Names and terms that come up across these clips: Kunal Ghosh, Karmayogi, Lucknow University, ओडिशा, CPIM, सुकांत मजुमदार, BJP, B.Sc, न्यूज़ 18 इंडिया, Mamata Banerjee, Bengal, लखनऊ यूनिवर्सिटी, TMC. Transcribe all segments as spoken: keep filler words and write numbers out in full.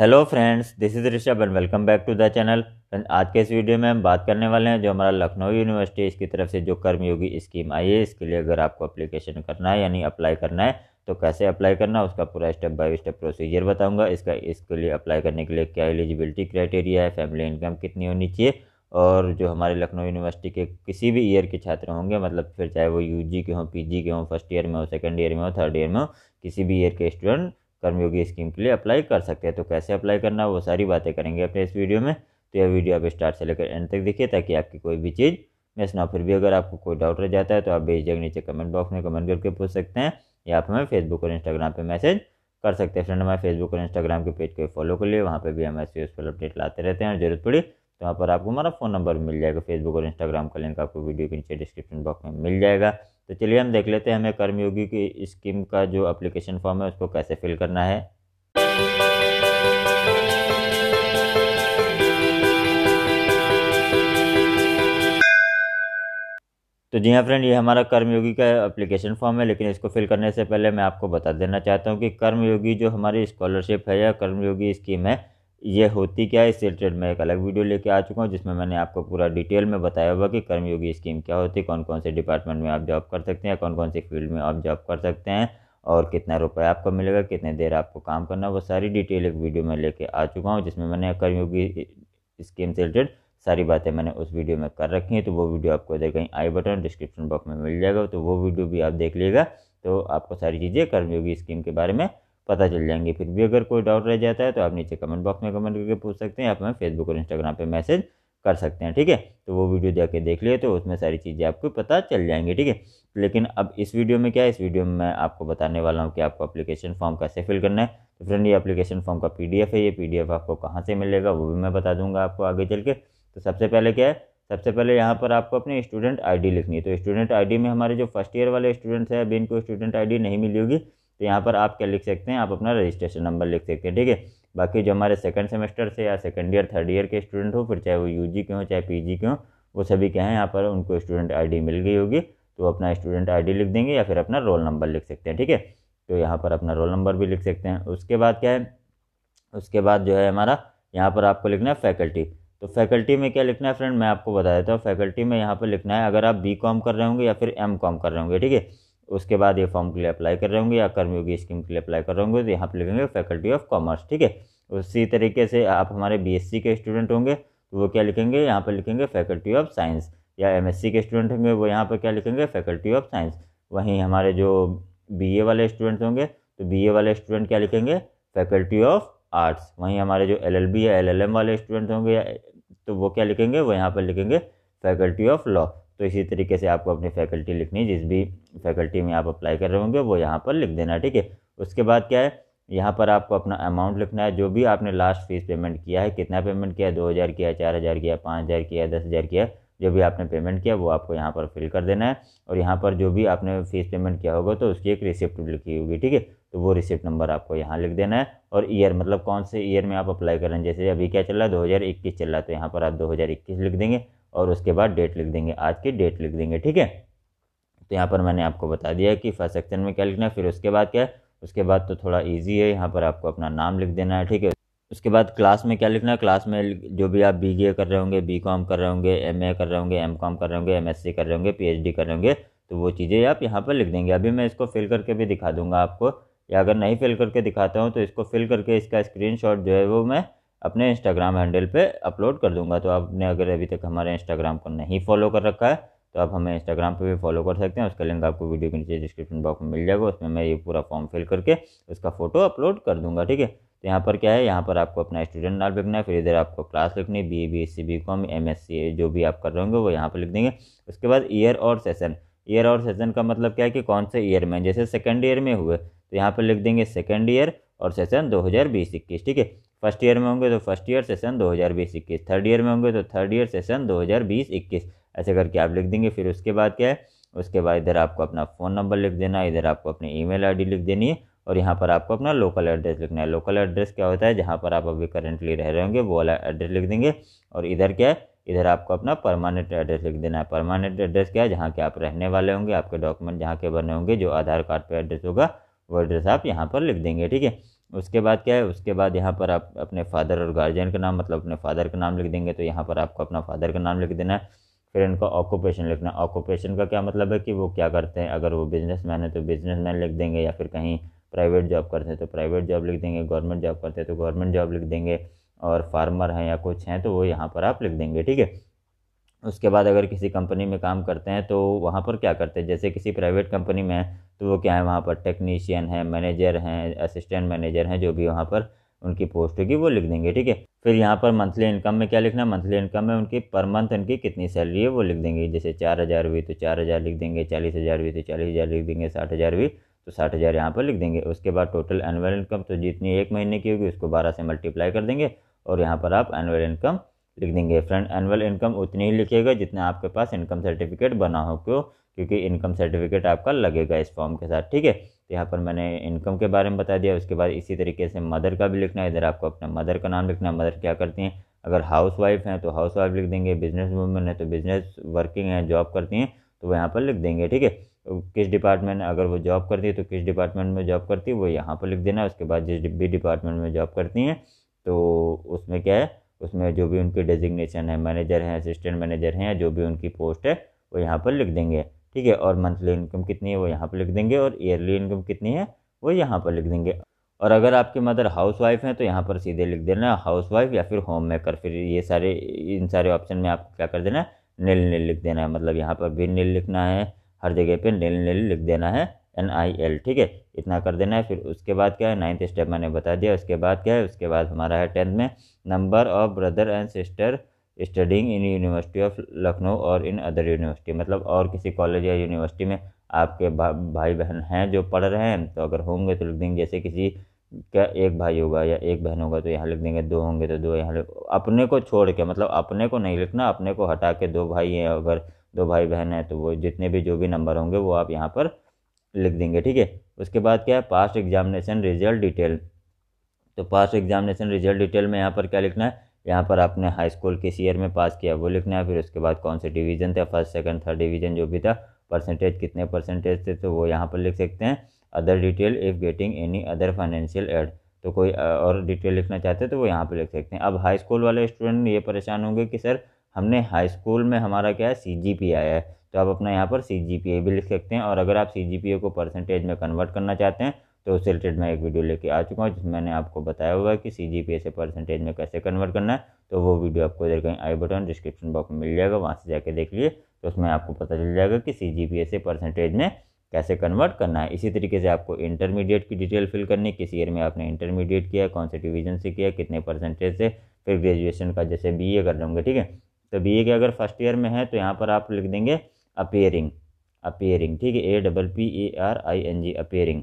Hello friends, this is Rishabh and welcome back to the channel. आज के इस video में हम बात करने वाले हैं जो हमारा लखनऊ यूनिवर्सिटी इसकी तरफ से जो कर्मयोगी स्कीम आई है, इसके लिए अगर आपको एप्लीकेशन करना है यानी अप्लाई करना है तो कैसे अप्लाई करना है, उसका पूरा स्टेप बाय स्टेप प्रोसीजर बताऊंगा। इसका इसके लिए अप्लाई करने के लिए क्या एलिजिबिलिटी क्राइटेरिया है, फैमिली इनकम कितनी होनी चाहिए, और जो हमारे लखनऊ यूनिवर्सिटी के किसी भी ईयर के छात्र होंगे, मतलब फिर चाहे वो यूजी के हों, पीजी के हों, फर्स्ट ईयर में हो, सेकंड ईयर में हो, थर्ड ईयर में हो, किसी भी ईयर के स्टूडेंट कर्मयोगी स्कीम के लिए अप्लाई कर सकते हैं। तो कैसे अप्लाई करना वो सारी बातें करेंगे अपने इस वीडियो में। तो यह वीडियो आप स्टार्ट से लेकर एंड तक देखिए ताकि आपकी कोई भी चीज़ मिस ना हो। फिर भी अगर आपको कोई डाउट रह जाता है तो आप बेझिझक नीचे कमेंट बॉक्स में कमेंट करके पूछ सकते हैं या आप हमें फेसबुक और इंस्टाग्राम पे मैसेज कर सकते हैं। फ्रेंड, हमारे फेसबुक और इंस्टाग्राम के पेज को फॉलो कर लिए, वहाँ पे भी हम ऐसे यूजफुल अपडेट लाते रहते हैं और जरूरत पड़ी तो वहाँ पर आपको हमारा फ़ोन नंबर मिल जाएगा। फेसबुक और इंस्टाग्राम का लिंक आपको वीडियो के नीचे डिस्क्रिप्शन बॉक्स में मिल जाएगा। तो चलिए हम देख लेते हैं हमें कर्मयोगी की स्कीम का जो एप्लीकेशन फॉर्म है उसको कैसे फिल करना है। तो जी हाँ फ्रेंड, ये हमारा कर्मयोगी का एप्लीकेशन फॉर्म है, लेकिन इसको फिल करने से पहले मैं आपको बता देना चाहता हूँ कि कर्मयोगी जो हमारी स्कॉलरशिप है या कर्मयोगी स्कीम है ये होती क्या है। इस रिलेटेड मैं एक अलग वीडियो लेके आ चुका हूँ जिसमें मैंने आपको पूरा डिटेल में बताया हुआ कि कर्मयोगी स्कीम क्या होती है, कौन कौन से डिपार्टमेंट में आप जॉब कर सकते हैं, कौन कौन से फील्ड में आप जॉब कर सकते हैं और कितना रुपये आपको मिलेगा, कितने देर आपको काम करना, वो सारी डिटेल एक वीडियो में लेके आ चुका हूँ जिसमें मैंने कर्मयोगी स्कीम से रिलेटेड सारी बातें मैंने उस वीडियो में कर रखी हैं। तो वो वीडियो आपको इधर कहीं आई बटन डिस्क्रिप्शन बॉक्स में मिल जाएगा, तो वो वीडियो भी आप देख लीजिएगा तो आपको सारी चीज़ें कर्मयोगी स्कीम के बारे में पता चल जाएंगी। फिर भी अगर कोई डाउट रह जाता है तो आप नीचे कमेंट बॉक्स में कमेंट करके पूछ सकते हैं, आप हमें फेसबुक और इंस्टाग्राम पे मैसेज कर सकते हैं। ठीक है, तो वो वीडियो जाके देख लिए तो उसमें सारी चीज़ें आपको पता चल जाएंगी। ठीक है, लेकिन अब इस वीडियो में क्या है, इस वीडियो में मैं आपको बताने वाला हूँ कि आपको एप्लीकेशन फॉर्म कैसे फिल करना है। तो फ्रेंड, ये एप्लीकेशन फॉर्म का पी डी एफ है, ये पी डी एफ आपको कहाँ से मिलेगा वो भी मैं बता दूँगा आपको आगे चल के। तो सबसे पहले क्या है, सबसे पहले यहाँ पर आपको अपनी स्टूडेंट आई डी लिखनी है। तो स्टूडेंट आई डी में हमारे जो फर्स्ट ईयर वाले स्टूडेंट्स हैं अभी इनको स्टूडेंट आई डी नहीं मिली होगी, तो यहाँ पर आप क्या लिख सकते हैं, आप अपना रजिस्ट्रेशन नंबर लिख सकते हैं। ठीक है, बाकी जो हमारे सेकंड सेमेस्टर से या सेकंड ईयर थर्ड ईयर के स्टूडेंट हो, फिर चाहे वो यूजी के हों चाहे पीजी के हों, वो सभी क्या हैं यहाँ पर उनको स्टूडेंट आईडी मिल गई होगी तो अपना स्टूडेंट आईडी लिख देंगे या फिर अपना रोल नंबर लिख सकते हैं। ठीक है, तो यहाँ पर अपना रोल नंबर भी लिख सकते हैं। उसके बाद क्या है, उसके बाद जो है हमारा यहाँ पर आपको लिखना है फैकल्टी। तो फैकल्टी में क्या लिखना है फ्रेंड, मैं आपको बता देता हूँ। फैकल्टी में यहाँ पर लिखना है अगर आप बी कॉम कर रहे होंगे या फिर एम कॉम कर रहे होंगे। ठीक है, उसके बाद ये फॉर्म के लिए अप्लाई कर रहे होंगे या कर्मयोगी स्कीम के लिए अप्लाई कर रहे होंगे तो यहाँ पर लिखेंगे फैकल्टी ऑफ कॉमर्स। ठीक है, उसी तरीके से आप हमारे बीएससी के स्टूडेंट होंगे तो वो क्या लिखेंगे, यहाँ पर लिखेंगे फैकल्टी ऑफ साइंस, या एमएससी के स्टूडेंट होंगे वो यहाँ पर क्या लिखेंगे, फैकल्टी ऑफ साइंस। वहीं हमारे जो बीए वाले स्टूडेंट्स होंगे तो बीए वाले स्टूडेंट क्या लिखेंगे, फैकल्टी ऑफ आर्ट्स। वहीं हमारे जो एलएलबी या एलएलएम वाले स्टूडेंट होंगे तो वो क्या लिखेंगे, वो यहाँ पर लिखेंगे फैकल्टी ऑफ लॉ। तो इसी तरीके से आपको अपनी फैकल्टी लिखनी है, जिस भी फैकल्टी में आप अप्लाई कर रहे होंगे वो यहाँ पर लिख देना। ठीक है, उसके बाद क्या है, यहाँ पर आपको अपना अमाउंट लिखना है, जो भी आपने लास्ट फीस पेमेंट किया है, कितना पेमेंट किया है, दो हज़ार किया है, चार हज़ार किया है, पाँच हज़ार किया है, दस हज़ार किया है, जो भी आपने पेमेंट किया वो आपको यहाँ पर फिल कर देना है। और यहाँ पर जो भी आपने फीस पेमेंट किया होगा तो उसकी एक रिसिप्ट लिखी होगी। ठीक है, तो वो रिसिप्ट नंबर आपको यहाँ लिख देना है। और ईयर, मतलब कौन से ईयर में आप अप्लाई कर रहे हैं, जैसे अभी क्या चल रहा है दो हज़ार इक्कीस चल रहा है तो यहाँ पर आप दो हज़ार इक्कीस लिख देंगे और उसके बाद डेट लिख देंगे, आज की डेट लिख देंगे। ठीक है, तो यहाँ पर मैंने आपको बता दिया है कि फर्स्ट सेक्शन में क्या लिखना है। फिर उसके बाद क्या है, उसके बाद तो थोड़ा इजी है, यहाँ पर आपको अपना नाम लिख देना है। ठीक है, उसके बाद क्लास में क्या लिखना है, क्लास में जो भी आप बीए कर रहे होंगे, बीकॉम कर रहे होंगे, एमए कर रहे होंगे, एमकॉम कर रहे होंगे, एमएससी कर रहे होंगे, पीएचडी कर रहे होंगे, तो वो चीज़ें आप यहाँ पर लिख देंगे। अभी मैं इसको फिल करके भी दिखा दूँगा आपको, या अगर नहीं फिल करके दिखाता हूँ तो इसको फिल करके इसका स्क्रीनशॉट जो है वो मैं अपने इंस्टाग्राम हैंडल पे अपलोड कर दूंगा। तो आपने अगर अभी तक हमारे इंस्टाग्राम को नहीं फॉलो कर रखा है तो आप हमें इंस्टाग्राम पे भी फॉलो कर सकते हैं। उसका लिंक आपको वीडियो के नीचे डिस्क्रिप्शन बॉक्स में मिल जाएगा, उसमें मैं ये पूरा फॉर्म फिल करके उसका फ़ोटो अपलोड कर दूंगा। ठीक है, तो यहाँ पर क्या है, यहाँ पर आपको अपना स्टूडेंट नाम लिखना है, फिर इधर आपको क्लास लिखनी, B A B S C B com M S C जो भी आप कर रहे होंगे वो यहाँ पर लिख देंगे। उसके बाद ईयर और सेशन, ईयर और सेशन का मतलब क्या है कि कौन से ईयर में, जैसे सेकेंड ईयर में हुए तो यहाँ पर लिख देंगे सेकेंड ईयर और सेशन दो हज़ार बीस इक्कीस। ठीक है, फर्स्ट ईयर में होंगे तो फर्स्ट ईयर सेशन दो हज़ार बीस इक्कीस, थर्ड ईयर में होंगे तो थर्ड ईयर सेशन दो हज़ार बीस इक्कीस, ऐसे करके आप लिख देंगे। फिर उसके बाद क्या है, उसके बाद इधर आपको अपना फ़ोन नंबर लिख देना है, इधर आपको अपनी ईमेल आईडी लिख देनी है और यहाँ पर आपको अपना लोकल एड्रेस लिखना है। लोकल एड्रेस क्या होता है, जहाँ पर आप अभी करेंटली रह रहे होंगे वो वाला एड्रेस लिख देंगे। और इधर क्या है, इधर आपको अपना परमानेंट एड्रेस लिख देना है। परमानेंट एड्रेस क्या है, जहाँ के आप रहने वाले होंगे, आपके डॉक्यूमेंट जहाँ के बने होंगे, जो आधार कार्ड पर एड्रेस होगा वो एड्रेस आप यहाँ पर लिख देंगे। ठीक है, उसके बाद क्या है, उसके बाद यहाँ पर आप अपने फादर और गार्जियन का नाम, मतलब अपने फादर का नाम लिख देंगे, तो यहाँ पर आपको अपना फादर का नाम लिख देना है। फिर इनका ऑक्यूपेशन लिखना है। ऑक्यूपेशन का क्या मतलब है कि वो क्या करते हैं, अगर वो बिजनेसमैन है तो बिजनेसमैन लिख देंगे, या फिर कहीं प्राइवेट जॉब करते हैं तो प्राइवेट जॉब लिख देंगे, गवर्नमेंट जॉब करते हैं तो गवर्नमेंट जॉब लिख देंगे, और फार्मर हैं या कुछ हैं तो वो यहाँ पर आप लिख देंगे, ठीक है। उसके बाद अगर किसी कंपनी में काम करते हैं तो वहाँ पर क्या करते हैं, जैसे किसी प्राइवेट कंपनी में है तो वो क्या है, वहाँ पर टेक्नीशियन है, मैनेजर हैं, असिस्टेंट मैनेजर हैं, जो भी वहाँ पर उनकी पोस्ट होगी वो लिख देंगे, ठीक है। फिर यहाँ पर मंथली इनकम में क्या लिखना है, मंथली इनकम में उनकी पर मंथ उनकी कितनी सैलरी है वो लिख देंगे। जैसे चार हज़ार हुई तो चार हज़ार लिख देंगे, चालीस हज़ार हुई तो चालीस हज़ार लिख देंगे, साठ हज़ार हुई तो साठ हज़ार यहाँ पर लिख देंगे। उसके बाद टोटल एनुअल इनकम, तो जितनी एक महीने की होगी उसको बारह से मल्टीप्लाई कर देंगे और यहाँ पर आप एनुअल इनकम लिख देंगे। फ्रेंड, एनुअल इनकम उतनी ही लिखिएगा जितना आपके पास इनकम सर्टिफिकेट बना हो, क्यों, क्योंकि इनकम सर्टिफिकेट आपका लगेगा इस फॉर्म के साथ, ठीक है। तो यहाँ पर मैंने इनकम के बारे में बता दिया। उसके बाद इसी तरीके से मदर का भी लिखना है। इधर आपको अपने मदर का नाम लिखना है, मदर क्या करती हैं, अगर हाउस वाइफ हैं तो हाउस वाइफ लिख देंगे, बिजनेस वूमेन है तो बिजनेस वर्किंग है, जॉब करती हैं तो वो यहाँ पर लिख देंगे, ठीक है। किस डिपार्टमेंट, अगर वो जॉब करती है तो किस डिपार्टमेंट में जॉब करती है वो यहाँ पर लिख देना है। उसके बाद जिस भी डिपार्टमेंट में जॉब करती हैं तो उसमें क्या है, उसमें जो भी उनकी डेजिग्नेशन है, मैनेजर हैं, असिस्टेंट मैनेजर हैं, जो भी उनकी पोस्ट है वो यहाँ पर लिख देंगे, ठीक है। और मंथली इनकम कितनी है वो यहाँ पर लिख देंगे, और ईयरली इनकम कितनी है वो यहाँ पर लिख देंगे। और अगर आपकी मदर हाउस वाइफ हैं तो यहाँ पर सीधे लिख देना हाउस वाइफ या फिर होम मेकर। फिर ये सारे इन सारे ऑप्शन में आपको क्या कर देना है, नील नील लिख देना है, मतलब यहाँ पर भी नील लिखना है, हर जगह पे नील नील लिख देना है, एन आई एल, ठीक है, इतना कर देना है। फिर उसके बाद क्या है, नाइन्थ स्टेप मैंने बता दिया। उसके बाद क्या है, उसके बाद हमारा है टेंथ में, number of brother and sister studying in university of Lucknow और इन अदर यूनिवर्सिटी, मतलब और किसी कॉलेज या यूनिवर्सिटी में आपके भा, भाई बहन हैं जो पढ़ रहे हैं, तो अगर होंगे तो लिख देंगे। जैसे किसी का एक भाई होगा या एक बहन होगा तो यहाँ लिख देंगे, दो होंगे तो दो यहाँ, अपने को छोड़ के, मतलब अपने को नहीं लिखना, अपने को हटा के दो भाई हैं, अगर दो भाई बहन हैं तो वो जितने भी जो भी नंबर होंगे वो आप यहाँ पर लिख देंगे, ठीक है। उसके बाद क्या है, पास्ट एग्जामिनेशन रिजल्ट डिटेल, तो पास्ट एग्जामिनेशन रिजल्ट डिटेल में यहाँ पर क्या लिखना है, यहाँ पर आपने हाई स्कूल किस ईयर में पास किया वो लिखना है। फिर उसके बाद कौन से डिवीज़न था, फर्स्ट सेकंड थर्ड डिवीज़न जो भी था, परसेंटेज कितने परसेंटेज थे तो वो यहाँ पर लिख सकते हैं। Other detail if getting any other financial aid, तो कोई और डिटेल लिखना चाहते हैं तो वो यहाँ पर लिख सकते हैं। अब हाई स्कूल वाले स्टूडेंट ये परेशान होंगे कि सर हमने हाई स्कूल में हमारा क्या है सी जी पी आया है, तो आप अपना यहाँ पर सी जी पी ए भी लिख सकते हैं। और अगर आप सी जी पी ए को परसेंटेज में कन्वर्ट करना चाहते हैं तो उससे रिलेटेड मैं एक वीडियो लेके आ चुका हूँ जिसमें मैंने आपको बताया हुआ है कि सी जी पी ए से परसेंटेज में कैसे कन्वर्ट करना है, तो वो वीडियो आपको इधर कहीं आई बटन डिस्क्रिप्शन बॉक्स में मिल जाएगा, वहाँ से जाके देख लिए, तो उसमें आपको पता चल जाएगा कि सी जी पी ए से परसेंटेज में कैसे कन्वर्ट करना है। इसी तरीके से आपको इंटरमीडिएट की डिटेल फिल करनी है, किस ईयर में आपने इंटरमीडिएट किया है, कौन से डिवीजन से किया है, कितने परसेंटेज से। फिर ग्रेजुएशन का जैसे बी ए कर लेंगे, ठीक है, तो बी ए के अगर फर्स्ट ईयर में है तो यहाँ पर आप लिख देंगे अपीयरिंग, अपीयरिंग, ठीक है, A double P A R I N G, appearing.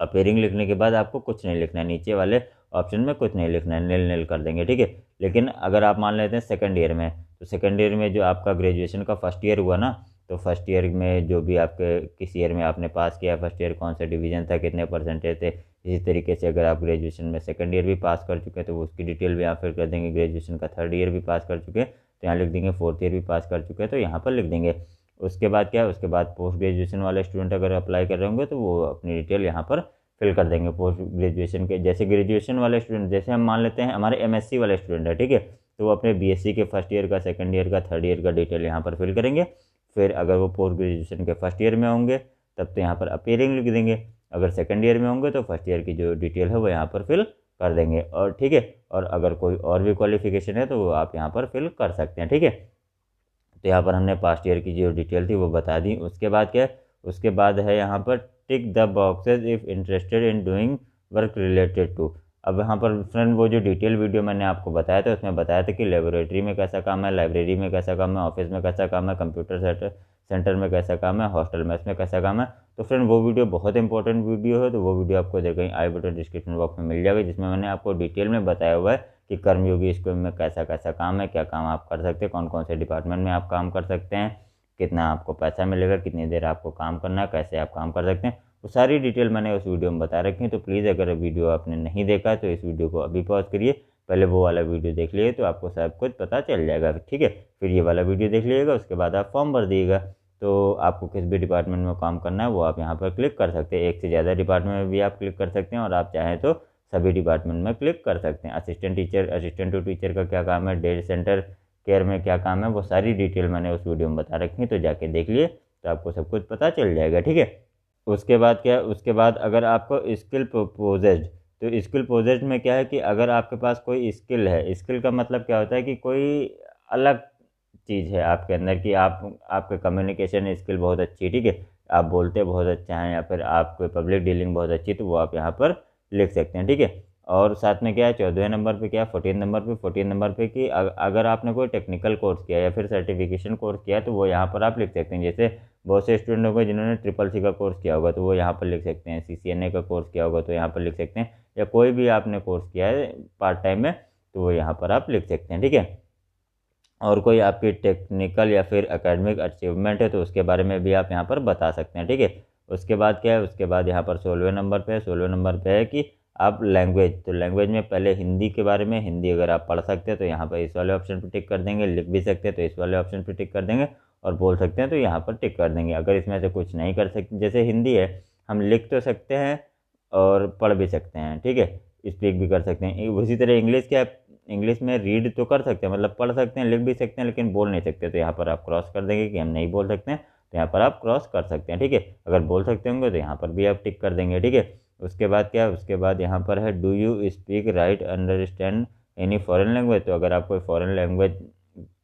Appearing लिखने के बाद आपको कुछ नहीं लिखना है, नीचे वाले ऑप्शन में कुछ नहीं लिखना है, नील नील कर देंगे, ठीक है। लेकिन अगर आप मान लेते हैं सेकंड ईयर में, तो सेकंड ईयर में जो आपका ग्रेजुएशन का फर्स्ट ईयर हुआ ना, तो फर्स्ट ईयर में जो भी आपके किस ईयर में आपने पास किया, फर्स्ट ईयर कौन सा डिवीज़न था, कितने परसेंटेज थे। इसी तरीके से अगर आप ग्रेजुएशन में सेकंड ईयर भी पास कर चुके हैं तो उसकी डिटेल भी यहाँ फिर कर देंगे। ग्रेजुएशन का थर्ड ईयर भी पास कर चुके हैं तो यहाँ लिख देंगे, फोर्थ ईयर भी पास कर चुके हैं तो यहाँ पर लिख देंगे। उसके बाद क्या है, उसके बाद पोस्ट ग्रेजुएशन वाले स्टूडेंट अगर अप्लाई कर रहे होंगे तो वो अपनी डिटेल यहाँ पर फिल कर देंगे। पोस्ट ग्रेजुएशन के जैसे ग्रेजुएशन वाले स्टूडेंट, जैसे हम मान लेते हैं हमारे एमएससी वाले स्टूडेंट है, ठीक है, तो वो अपने बीएससी के फर्स्ट ईयर का, सेकंड ईयर का, थर्ड ईयर का डिटेल यहाँ पर फिल करेंगे। फिर अगर वो पोस्ट ग्रेजुएशन के फर्स्ट ईयर में होंगे तब तो यहाँ पर अपीयरिंग लिख देंगे, अगर सेकेंड ईयर में होंगे तो फर्स्ट ईयर की जो डिटेल है वो यहाँ पर फिल कर देंगे, और ठीक है। और अगर कोई और भी क्वालिफिकेशन है तो वो आप यहाँ पर फिल कर सकते हैं, ठीक है। तो यहाँ पर हमने पास्ट ईयर की जो डिटेल थी वो बता दी। उसके बाद क्या है, उसके बाद है यहाँ पर tick the boxes if interested in doing work related to. अब यहाँ पर फ्रेंड वो जो डिटेल वीडियो मैंने आपको बताया था उसमें बताया था कि लेबोरेटरी में कैसा काम है, लाइब्रेरी में कैसा काम है, ऑफिस में कैसा काम है, कंप्यूटर सेंटर में कैसा काम है, हॉस्टल मेस में कैसा काम है। तो फ्रेंड वो वीडियो बहुत इंपॉर्टेंट वीडियो है, तो वो वीडियो आपको इधर कहीं आई बटन डिस्क्रिप्शन बॉक्स में मिल जाएगा, जिसमें मैंने आपको डिटेल में बताया हुआ है कि कर्मयोगी स्कूल में कैसा कैसा काम है, क्या काम आप कर सकते हैं, कौन कौन से डिपार्टमेंट में आप काम कर सकते हैं, कितना आपको पैसा मिलेगा, कितनी देर आपको काम करना है, कैसे आप काम कर सकते हैं, वो सारी डिटेल मैंने उस वीडियो में बता रखी है। तो प्लीज़ अगर वीडियो आपने नहीं देखा तो इस वीडियो को अभी पॉज करिए, पहले वो वाला वीडियो देख लीजिए तो आपको सब कुछ पता चल जाएगा, ठीक है। फिर ये वाला वीडियो देख लीजिएगा, उसके बाद आप फॉर्म भर दिएगा। तो आपको किस भी डिपार्टमेंट में काम करना है वो आप यहाँ पर क्लिक कर सकते हैं। एक से ज़्यादा डिपार्टमेंट में भी आप क्लिक कर सकते हैं और आप चाहें तो सभी डिपार्टमेंट में क्लिक कर सकते हैं। Assistant teacher, assistant to teacher का क्या काम है, डे सेंटर केयर में क्या काम है, वो सारी डिटेल मैंने उस वीडियो में बता रखी है, तो जाके देख लिए तो आपको सब कुछ पता चल जाएगा। ठीक है, उसके बाद क्या है, उसके बाद अगर आपको स्किल पोजेस्ड, तो स्किल पोजेस्ड में क्या है कि अगर आपके पास कोई स्किल है, स्किल का मतलब क्या होता है कि कोई अलग चीज़ है आपके अंदर कि आप आपके कम्युनिकेशन स्किल बहुत अच्छी है, ठीक है, आप बोलते बहुत अच्छा हैं, या फिर आपको पब्लिक डीलिंग बहुत अच्छी, तो वो आप यहाँ पर लिख सकते हैं। ठीक है, और साथ में क्या है, चौदहवें नंबर पे क्या है, फोर्टीन नंबर पे फोर्टीन नंबर पे कि अगर आपने कोई टेक्निकल कोर्स किया या फिर सर्टिफिकेशन कोर्स किया है तो वो यहाँ पर आप लिख सकते हैं। जैसे बहुत से स्टूडेंट हो गए जिन्होंने ट्रिपल सी का कोर्स किया होगा तो वो यहाँ पर लिख सकते हैं, सी सी एन ए का कोर्स किया होगा तो यहाँ पर लिख सकते हैं, या कोई भी आपने कोर्स किया है पार्ट टाइम में तो वो यहाँ पर आप लिख सकते हैं। ठीक है, और कोई आपकी टेक्निकल या फिर एकेडमिक अचीवमेंट है तो उसके बारे में भी आप यहाँ पर बता सकते हैं। ठीक है, उसके बाद क्या है, उसके बाद यहाँ पर सोलहवें नंबर पे है, सोलहवें नंबर पे है कि आप लैंग्वेज, तो लैंग्वेज में पहले हिंदी के बारे में, हिंदी अगर आप पढ़ सकते हैं तो यहाँ पर इस वाले ऑप्शन पर टिक कर देंगे, लिख भी सकते हैं तो इस वाले ऑप्शन पर टिक कर देंगे, और बोल सकते हैं तो यहाँ पर टिक कर देंगे। अगर इसमें से कुछ नहीं कर सकते, जैसे हिंदी है हम लिख तो सकते हैं और पढ़ भी सकते हैं, ठीक है, स्पीक भी कर सकते हैं। उसी तरह इंग्लिश क्या, इंग्लिश में रीड तो कर सकते हैं, मतलब पढ़ सकते हैं, लिख भी सकते हैं, लेकिन बोल नहीं सकते, तो यहाँ पर आप क्रॉस कर देंगे कि हम नहीं बोल सकते हैं, तो यहाँ पर आप क्रॉस कर सकते हैं। ठीक है, अगर बोल सकते होंगे तो यहाँ पर भी आप टिक कर देंगे। ठीक है, उसके बाद क्या है, उसके बाद यहाँ पर है do you speak write understand any foreign language, तो अगर आप कोई फॉरेन लैंग्वेज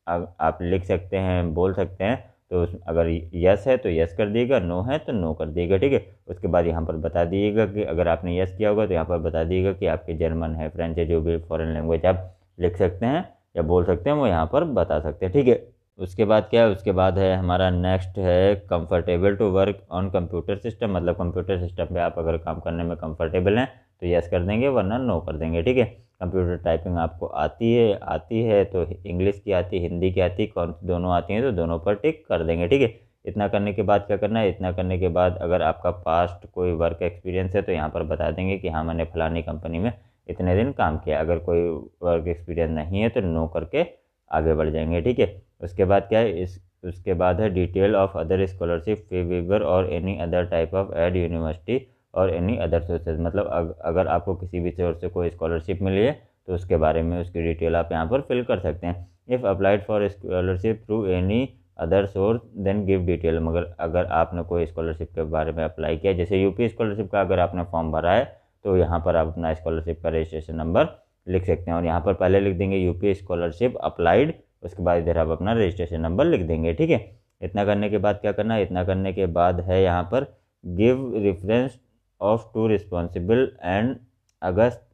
आप लिख सकते हैं, बोल सकते हैं, तो अगर यस है तो यस कर दिएगा, नो है तो नो कर दिएगा। ठीक है, उसके बाद यहाँ पर बता दिएगा कि अगर आपने यस किया होगा तो यहाँ पर बता दिएगा कि आपके जर्मन है, फ्रेंच है, जो भी फॉरेन लैंग्वेज आप लिख सकते हैं या बोल सकते हैं वो यहाँ पर बता सकते हैं। ठीक है, उसके बाद क्या है, उसके बाद है हमारा नेक्स्ट है comfortable to work on computer system, मतलब कंप्यूटर सिस्टम पे आप अगर काम करने में कंफर्टेबल हैं तो यस कर देंगे वरना नो कर देंगे। ठीक है, कंप्यूटर टाइपिंग आपको आती है, आती है तो इंग्लिश की आती है, हिंदी की आती है, कौन दोनों आती हैं तो दोनों पर टिक कर देंगे। ठीक है, इतना करने के बाद क्या करना है, इतना करने के बाद अगर आपका पास्ट कोई वर्क एक्सपीरियंस है तो यहाँ पर बता देंगे कि हाँ मैंने फलानी कंपनी में इतने दिन काम किया, अगर कोई वर्क एक्सपीरियंस नहीं है तो नो करके आगे बढ़ जाएंगे। ठीक है, उसके बाद क्या है, इस उसके बाद है detail of other scholarship fee waiver और any other type of aid university और एनी अदर सोर्सेज, मतलब अग, अगर आपको किसी भी सोर्स से कोई स्कॉलरशिप मिली है तो उसके बारे में उसकी डिटेल आप यहाँ पर फिल कर सकते हैं। If applied for scholarship through any other source then give detail, मगर अगर आपने कोई स्कॉलरशिप के बारे में अप्लाई किया, जैसे यूपी स्कॉलरशिप का अगर आपने फॉर्म भरा है तो यहाँ पर आप अपना स्कॉलरशिप का रजिस्ट्रेशन नंबर लिख सकते हैं, और यहाँ पर पहले लिख देंगे यूपी स्कॉलरशिप अप्लाइड, उसके बाद इधर आप अपना रजिस्ट्रेशन नंबर लिख देंगे। ठीक है, इतना करने के बाद क्या करना है, इतना करने के बाद है यहाँ पर give reference of two responsible and august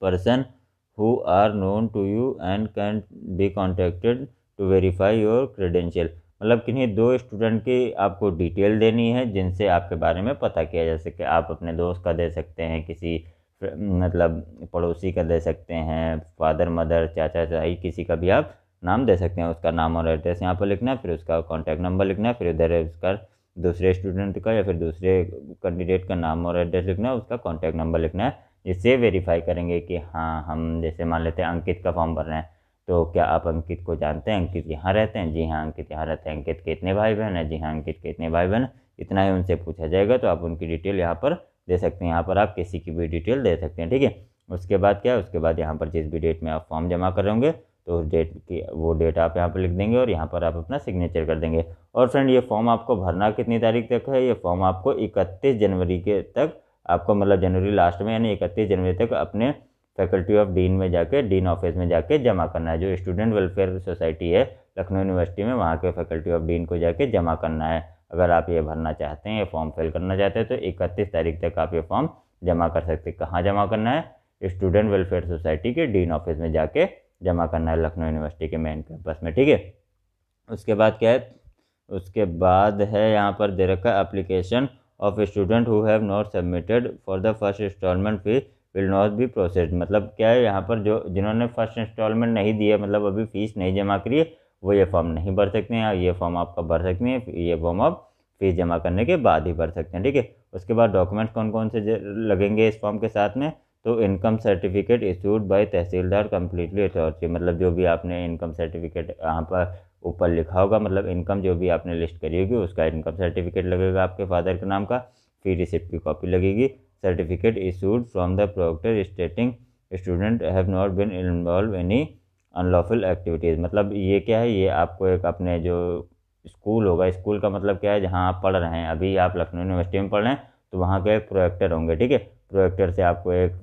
person who are known to you and can be contacted to verify your credential, मतलब किन्हीं दो स्टूडेंट की आपको डिटेल देनी है जिनसे आपके बारे में पता किया, जैसे कि आप अपने दोस्त का दे सकते हैं, किसी मतलब पड़ोसी का दे सकते हैं, फादर मदर चाचा चाची किसी का भी आप नाम दे सकते हैं, उसका नाम और एड्रेस यहाँ पर लिखना है, फिर उसका कॉन्टैक्ट नंबर लिखना है, फिर उधर उसका दूसरे स्टूडेंट का या फिर दूसरे कैंडिडेट का नाम और एड्रेस लिखना है, उसका कॉन्टैक्ट नंबर लिखना है, जिससे वेरीफाई करेंगे कि हाँ हम, जैसे मान लेते हैं अंकित का फॉर्म भर रहे हैं तो क्या आप अंकित को जानते हैं, अंकित यहाँ रहते हैं, जी हाँ अंकित यहाँ रहते हैं, अंकित के इतने भाई बहन हैं, जी हाँ अंकित के इतने भाई बहन, इतना ही उनसे पूछा जाएगा तो आप उनकी डिटेल यहाँ पर दे सकते हैं। यहाँ पर आप किसी की भी डिटेल दे सकते हैं। ठीक है, उसके बाद क्या है, उसके बाद यहाँ पर जिस भी डेट में आप फॉर्म जमा कर रहे होंगे तो उस डेट की वो डेट आप यहाँ पर लिख देंगे और यहाँ पर आप अपना सिग्नेचर कर देंगे। और फ्रेंड ये फॉर्म आपको भरना कितनी तारीख तक है, ये फॉर्म आपको इकतीस जनवरी के तक आपको, मतलब जनवरी लास्ट में यानी इकतीस जनवरी तक अपने फैकल्टी ऑफ डीन में जाके, डीन ऑफिस में जाके जमा करना है। जो स्टूडेंट वेलफेयर सोसाइटी है लखनऊ यूनिवर्सिटी में, वहाँ के फैकल्टी ऑफ डीन को जाके जमा करना है। अगर आप ये भरना चाहते हैं, ये फॉर्म फिल करना चाहते हैं तो इकतीस तारीख तक आप ये फॉर्म जमा कर सकते हैं। कहाँ जमा करना है, स्टूडेंट वेलफेयर सोसाइटी के डीन ऑफिस में जाके जमा करना है, लखनऊ यूनिवर्सिटी के मेन कैंपस में। ठीक है, उसके बाद क्या है, उसके बाद है यहाँ पर दे रखा है application of student who have not submitted for the first instalment fee will not be processed, मतलब क्या है यहाँ पर जो जिन्होंने फर्स्ट इंस्टॉलमेंट नहीं दिया, मतलब अभी फीस नहीं जमा करी, वो ये फॉर्म नहीं भर सकते हैं। ये फॉर्म आपका भर सकते हैं, ये फॉर्म आप फीस जमा करने के बाद ही भर सकते हैं। ठीक है, उसके बाद डॉक्यूमेंट्स कौन कौन से लगेंगे इस फॉर्म के साथ में, तो income certificate issued by tehsildar completely authority, मतलब जो भी आपने इनकम सर्टिफिकेट यहाँ पर ऊपर लिखा होगा, मतलब इनकम जो भी आपने लिस्ट करी होगी उसका इनकम सर्टिफिकेट लगेगा आपके फादर के नाम का, फिर रिसिप्ट की कॉपी लगेगी। Certificate issued from the proctor stating student have not been involve any unlawful activities, मतलब ये क्या है, ये आपको एक अपने जो स्कूल होगा, स्कूल का मतलब क्या है जहाँ आप पढ़ रहे हैं, अभी आप लखनऊ यूनिवर्सिटी में पढ़ रहे हैं तो वहाँ के एक प्रोक्टर होंगे, ठीक है, प्रोक्टर से आपको एक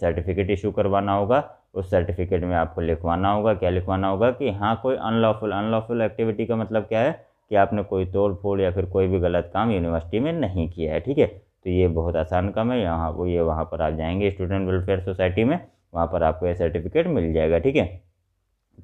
सर्टिफिकेट इशू करवाना होगा। उस सर्टिफिकेट में आपको लिखवाना होगा, क्या लिखवाना होगा कि हाँ कोई अनलॉफुल, अनलॉफुल एक्टिविटी का मतलब क्या है कि आपने कोई तोड़ फोड़ या फिर कोई भी गलत काम यूनिवर्सिटी में नहीं किया है, ठीक है। तो ये बहुत आसान काम है, यहाँ वो ये वहाँ पर आप जाएंगे स्टूडेंट वेलफेयर सोसाइटी में, वहाँ पर आपको ये सर्टिफिकेट मिल जाएगा, ठीक है।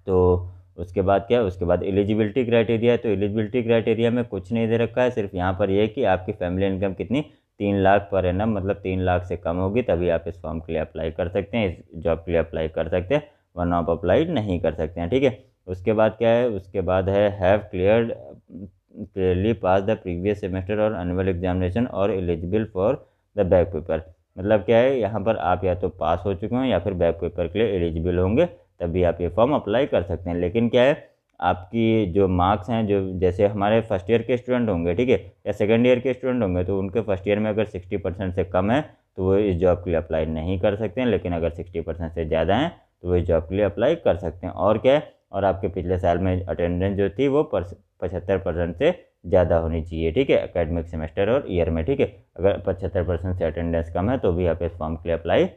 तो उसके बाद क्या है, उसके बाद एलिजिबिलिटी क्राइटेरिया है, तो एलिजिबिलिटी क्राइटेरिया में कुछ नहीं दे रखा है, सिर्फ यहाँ पर यह कि आपकी फैमिली इनकम कितनी तीन लाख पर है ना, मतलब तीन लाख से कम होगी तभी आप इस फॉर्म के लिए अप्लाई कर सकते हैं, इस जॉब के लिए अप्लाई कर सकते हैं, वरना आप अप्लाई नहीं कर सकते हैं, ठीक है। उसके बाद क्या है, उसके बाद है have cleared clearly pass the previous semester और एनुअल एग्जामिनेशन और eligible for the back paper, मतलब क्या है यहाँ पर आप या तो पास हो चुके हो या फिर बैक पेपर के लिए एलिजिबल होंगे तभी आप ये फॉर्म अप्लाई कर सकते हैं। लेकिन क्या है, आपकी जो मार्क्स हैं, जो जैसे हमारे फर्स्ट ईयर के स्टूडेंट होंगे, ठीक है, या सेकंड ईयर के स्टूडेंट होंगे, तो उनके फर्स्ट ईयर में अगर सिक्सटी परसेंट से कम है तो वो इस जॉब के लिए अप्लाई नहीं कर सकते हैं, लेकिन अगर सिक्सटी परसेंट से ज़्यादा हैं तो वो इस जॉब के लिए अप्लाई कर सकते हैं। और क्या है, और आपके पिछले साल में अटेंडेंस जो थी वो पचहत्तर परसेंट से ज़्यादा होनी चाहिए, ठीक है, अकेडमिक सेमेस्टर और ईयर में, ठीक है। अगर पचहत्तर परसेंट से अटेंडेंस कम है तो भी आप इस फॉर्म के लिए अप्लाई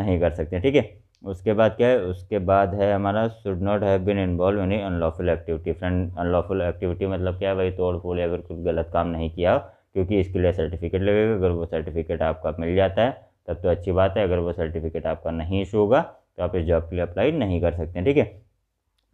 नहीं कर सकते, ठीक है। उसके बाद क्या है, उसके बाद है हमारा should not have been involve any unlawful activity. Friend, unlawful activity मतलब क्या है, भाई तोड़ फोड़ या फिर कुछ गलत काम नहीं किया, क्योंकि इसके लिए सर्टिफिकेट लगेगा। अगर वो सर्टिफिकेट आपका मिल जाता है तब तो अच्छी बात है, अगर वो सर्टिफिकेट आपका नहीं इशू होगा तो आप इस जॉब के लिए अप्लाई नहीं कर सकते, ठीक है।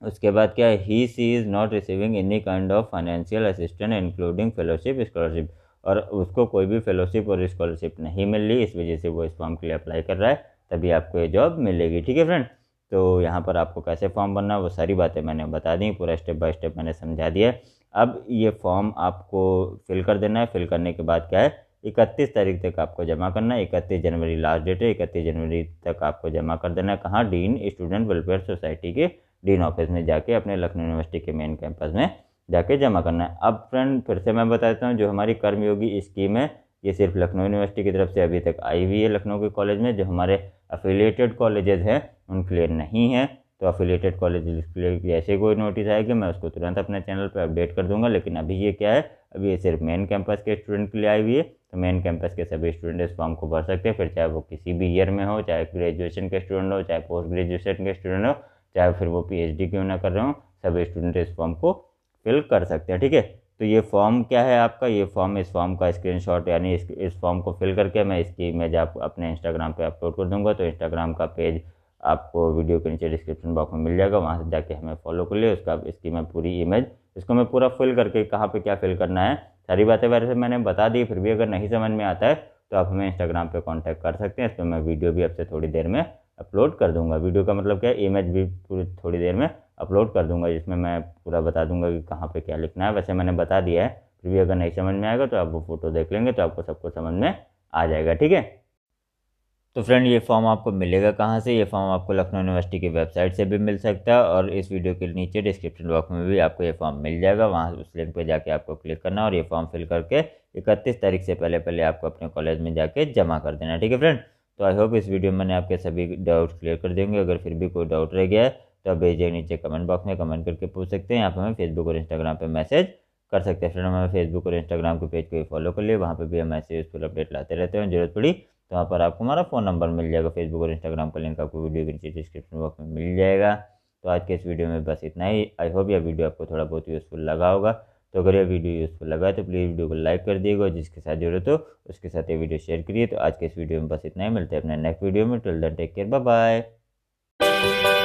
उसके बाद क्या है, he she is not receiving any kind of financial assistance including fellowship scholarship, और उसको कोई भी फेलोशिप और स्कॉलरशिप नहीं मिल रही, इस वजह से वो इस फॉर्म के लिए अप्लाई कर रहा है, तभी आपको ये जॉब मिलेगी, ठीक है फ्रेंड। तो यहाँ पर आपको कैसे फॉर्म भरना, वो सारी बातें मैंने बता दी, पूरा स्टेप बाय स्टेप मैंने समझा दिया। अब ये फॉर्म आपको फिल कर देना है। फिल करने के बाद क्या है, इकतीस तारीख तक आपको जमा करना है, इकतीस जनवरी लास्ट डेट है, इकतीस जनवरी तक आपको जमा कर देना है। कहाँ, डीन स्टूडेंट वेलफेयर सोसाइटी के डीन ऑफिस में जाके, अपने लखनऊ यूनिवर्सिटी के मेन कैंपस में जाके जमा करना है। अब फ्रेंड फिर से मैं बता देता हूँ, जो हमारी कर्मयोगी स्कीम है ये सिर्फ लखनऊ यूनिवर्सिटी की तरफ से अभी तक आई हुई है लखनऊ के कॉलेज में, जो हमारे अफिलिएटेड कॉलेजेस हैं उनके लिए नहीं है। तो अफिलिएटेड कॉलेजेस के लिए जैसे कोई नोटिस आएगी मैं उसको तुरंत अपने चैनल पर अपडेट कर दूंगा, लेकिन अभी ये क्या है, अभी ये सिर्फ मेन कैंपस के स्टूडेंट के लिए आई हुई है। तो मेन कैंपस के सभी स्टूडेंट इस फॉर्म को भर सकते हैं, फिर चाहे वो किसी भी ईयर में हो, चाहे ग्रेजुएशन के स्टूडेंट हो, चाहे पोस्ट ग्रेजुएशन के स्टूडेंट हो, चाहे फिर वो पी एच डी क्यों ना कर रहे हो, सभी स्टूडेंट इस फॉर्म को फिल कर सकते हैं, ठीक है। तो ये फॉर्म क्या है आपका, ये फॉर्म, इस फॉर्म का स्क्रीनशॉट यानी इस इस फॉर्म को फिल करके मैं इसकी इमेज आप अपने इंस्टाग्राम पे अपलोड कर दूंगा। तो इंस्टाग्राम का पेज आपको वीडियो के नीचे डिस्क्रिप्शन बॉक्स में मिल जाएगा, वहाँ से जाके हमें फॉलो कर लिए। उसका इसकी मैं पूरी इमेज, इसको मैं पूरा फिल करके कहाँ पे क्या फिल करना है सारी बातें वैसे मैंने बता दी, फिर भी अगर नहीं समझ में आता है तो आप हमें इंस्टाग्राम पर कॉन्टैक्ट कर सकते हैं। इस पर मैं वीडियो भी आपसे थोड़ी देर में अपलोड कर दूंगा, वीडियो का मतलब क्या है, इमेज भी पूरी थोड़ी देर में अपलोड कर दूंगा, जिसमें मैं पूरा बता दूंगा कि कहाँ पे क्या लिखना है। वैसे मैंने बता दिया है, फिर भी अगर नहीं समझ में आएगा तो आप वो फोटो देख लेंगे तो आपको सबको समझ में आ जाएगा, ठीक है। तो फ्रेंड ये फॉर्म आपको मिलेगा कहाँ से, ये फॉर्म आपको लखनऊ यूनिवर्सिटी की वेबसाइट से भी मिल सकता है, और इस वीडियो के नीचे डिस्क्रिप्शन बॉक्स में भी आपको ये फॉर्म मिल जाएगा, वहाँ उस लिंक पे जाके आपको क्लिक करना और ये फॉर्म फिल करके इकतीस तारीख से पहले पहले आपको अपने कॉलेज में जाके जमा कर देना, ठीक है फ्रेंड। तो आई होप इस वीडियो में मैंने आपके सभी डाउट क्लियर कर देंगे। अगर फिर भी कोई डाउट रह गया है तो आप भेजिए नीचे कमेंट बॉक्स में, कमेंट करके पूछ सकते हैं, आप हमें फेसबुक और इंस्टाग्राम पे मैसेज कर सकते हैं। फ्रेंड हमें फेसबुक और इंस्टाग्राम के पेज को फॉलो कर लिए, वहाँ पे भी हम ऐसे यूजफुल अपडेट लाते रहते हैं। जरूरत पड़ी तो वहाँ पर आपको हमारा फ़ोन नंबर मिल जाएगा, फेसबुक और इंस्टाग्राम का लिंक आपको वीडियो के नीचे डिस्क्रिप्शन बॉक्स में मिल जाएगा। तो आज के इस वीडियो में बस इतना ही, आई होप यह वीडियो आपको थोड़ा बहुत यूज़फुल लगा होगा। तो अगर ये वीडियो यूज़फुल लगा तो प्लीज़ वीडियो को लाइक कर दिएगा, जिसके साथ जरूरत हो उसके साथ ये वीडियो शेयर करिए। तो आज के इस वीडियो में बस इतना ही, मिलते हैं अपने नेक्स्ट वीडियो में, till then take care, bye bye.